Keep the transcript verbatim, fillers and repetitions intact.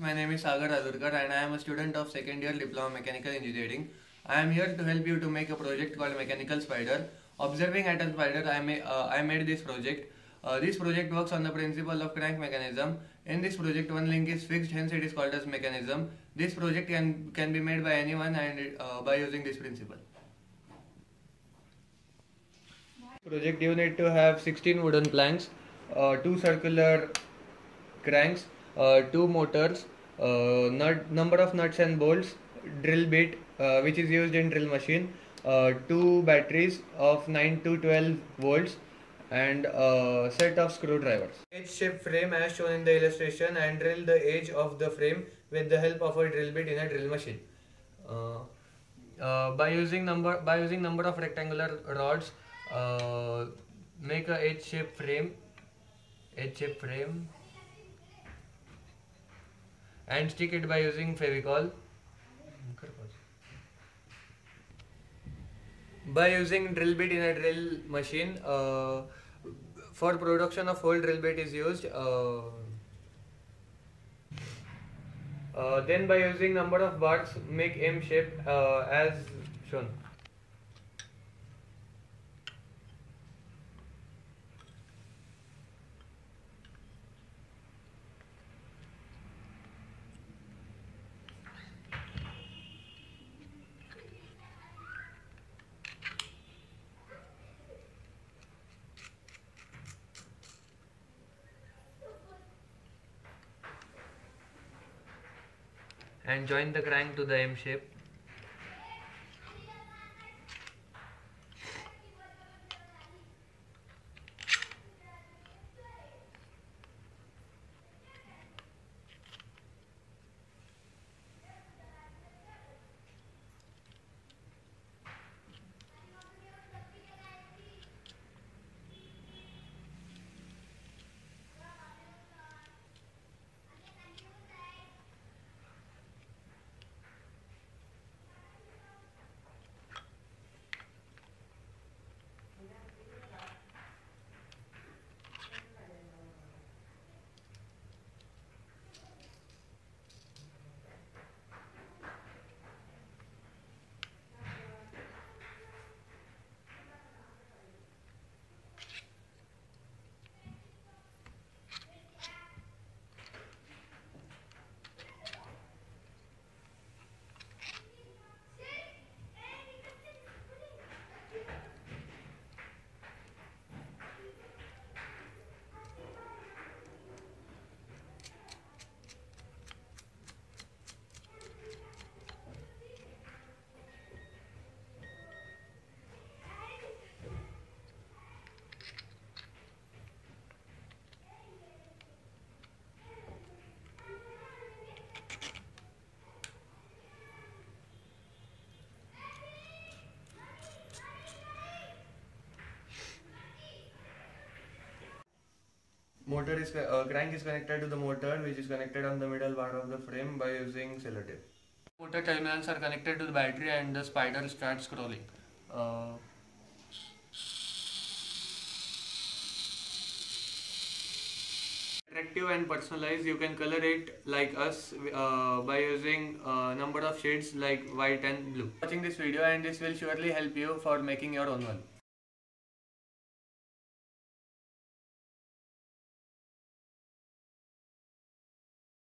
My name is Sagar Rajurkar and I am a student of second year Diploma Mechanical Engineering. I am here to help you to make a project called Mechanical Spider. Observing at a spider, I, may, uh, I made this project. Uh, this project works on the principle of crank mechanism. In this project, one link is fixed, hence it is called as mechanism. This project can, can be made by anyone and uh, by using this principle. Project, you need to have sixteen wooden planks, uh, two circular cranks, Uh, two motors, uh, nut, number of nuts and bolts, drill bit uh, which is used in drill machine, uh, two batteries of nine to twelve volts and a set of screwdrivers. Edge shape frame as shown in the illustration, and drill the edge of the frame with the help of a drill bit in a drill machine. Uh, uh, by using number by using number of rectangular rods, uh, make a edge shape frame, edge shape frame. and stick it by using Fevicol. By using drill bit in a drill machine, uh, for production of whole drill bit is used. Uh, uh, then by using number of bars, make M shape uh, as shown. And join the crank to the M shape. Motor is uh, crank is connected to the motor, which is connected on the middle bar of the frame by using cellar tape. Motor terminals are connected to the battery and the spider starts crawling. Uh, Attractive and personalized, you can color it like us uh, by using uh, number of shades like white and blue. Watching this video, and this will surely help you for making your own one.